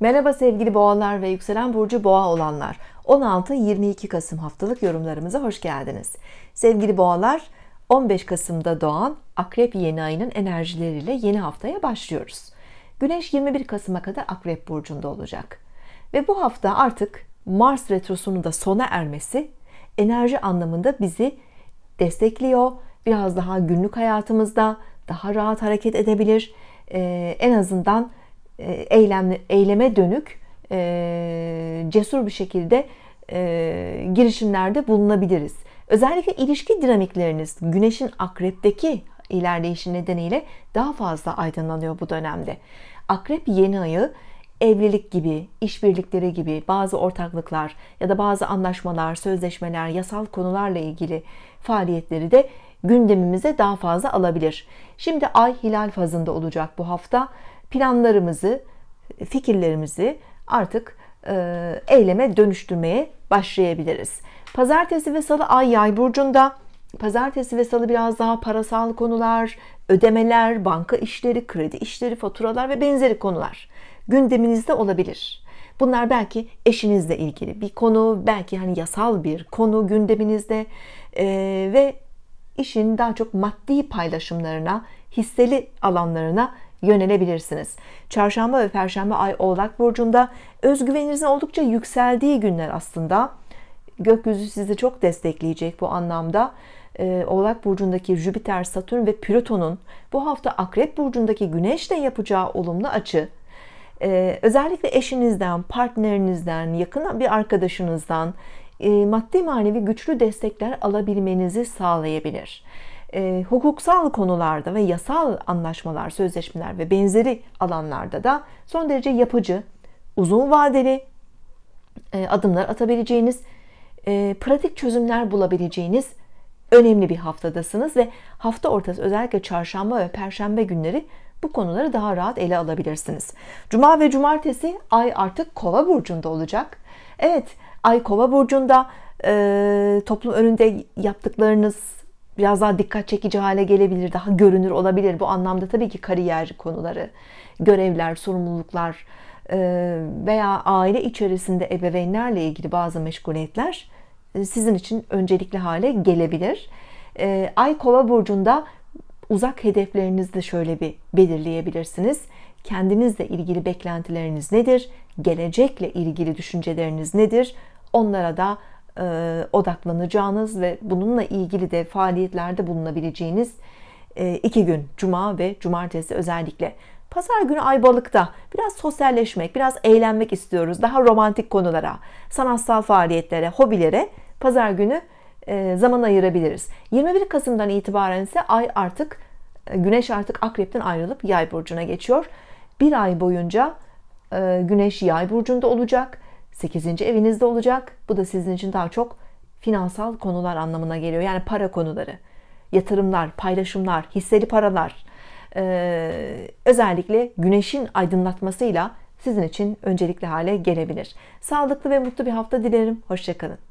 Merhaba sevgili boğalar ve yükselen burcu boğa olanlar. 16-22 Kasım haftalık yorumlarımıza hoş geldiniz. Sevgili boğalar, 15 Kasım'da doğan Akrep yeni ayının enerjileriyle yeni haftaya başlıyoruz. Güneş 21 Kasım'a kadar Akrep burcunda olacak. Ve bu hafta artık Mars retrosunun da sona ermesi enerji anlamında bizi destekliyor. Biraz daha günlük hayatımızda daha rahat hareket edebilir. En azından eyleme dönük cesur bir şekilde girişimlerde bulunabiliriz. Özellikle ilişki dinamikleriniz Güneş'in Akrep'teki ilerleyişi nedeniyle daha fazla aydınlanıyor bu dönemde. Akrep yeni ayı evlilik gibi, işbirlikleri gibi bazı ortaklıklar ya da bazı anlaşmalar, sözleşmeler, yasal konularla ilgili faaliyetleri de gündemimize daha fazla alabilir. Şimdi ay hilal fazında olacak bu hafta. Planlarımızı, fikirlerimizi artık eyleme dönüştürmeye başlayabiliriz. Pazartesi ve salı ay yay burcunda. Pazartesi ve salı biraz daha parasal konular, ödemeler, banka işleri, kredi işleri, faturalar ve benzeri konular gündeminizde olabilir. Bunlar belki eşinizle ilgili bir konu, belki hani yasal bir konu gündeminizde ve işin daha çok maddi paylaşımlarına, hisseli alanlarına yönelebilirsiniz. Çarşamba ve perşembe ay Oğlak burcunda. Özgüveninizin oldukça yükseldiği günler aslında. Gökyüzü sizi çok destekleyecek bu anlamda. Oğlak burcundaki Jüpiter, Satürn ve Plüton'un bu hafta Akrep burcundaki Güneş'le yapacağı olumlu açı, özellikle eşinizden, partnerinizden, yakın bir arkadaşınızdan maddi manevi güçlü destekler alabilmenizi sağlayabilir. Hukuksal konularda ve yasal anlaşmalar, sözleşmeler ve benzeri alanlarda da son derece yapıcı, uzun vadeli adımlar atabileceğiniz, pratik çözümler bulabileceğiniz önemli bir haftadasınız ve hafta ortası özellikle çarşamba ve perşembe günleri bu konuları daha rahat ele alabilirsiniz. Cuma ve cumartesi ay artık Kova burcunda olacak. Evet, ay Kova burcunda toplum önünde yaptıklarınız biraz daha dikkat çekici hale gelebilir, daha görünür olabilir. Bu anlamda tabii ki kariyer konuları, görevler, sorumluluklar veya aile içerisinde ebeveynlerle ilgili bazı meşguliyetler sizin için öncelikli hale gelebilir. Ay Kova burcunda uzak hedeflerinizi de şöyle bir belirleyebilirsiniz. Kendinizle ilgili beklentileriniz nedir? Gelecekle ilgili düşünceleriniz nedir? Onlara da odaklanacağınız ve bununla ilgili de faaliyetlerde bulunabileceğiniz iki gün, cuma ve cumartesi özellikle. Pazar günü ay Balık'ta. Biraz sosyalleşmek, biraz eğlenmek istiyoruz. Daha romantik konulara, sanatsal faaliyetlere, hobilere pazar günü zaman ayırabiliriz. 21 Kasım'dan itibaren ise ay artık, Güneş artık Akrep'ten ayrılıp Yay burcuna geçiyor. Bir ay boyunca Güneş Yay burcunda olacak. 8. evinizde olacak. Bu da sizin için daha çok finansal konular anlamına geliyor. Yani para konuları, yatırımlar, paylaşımlar, hisseli paralar. Özellikle Güneş'in aydınlatmasıyla sizin için öncelikli hale gelebilir. Sağlıklı ve mutlu bir hafta dilerim. Hoşça kalın.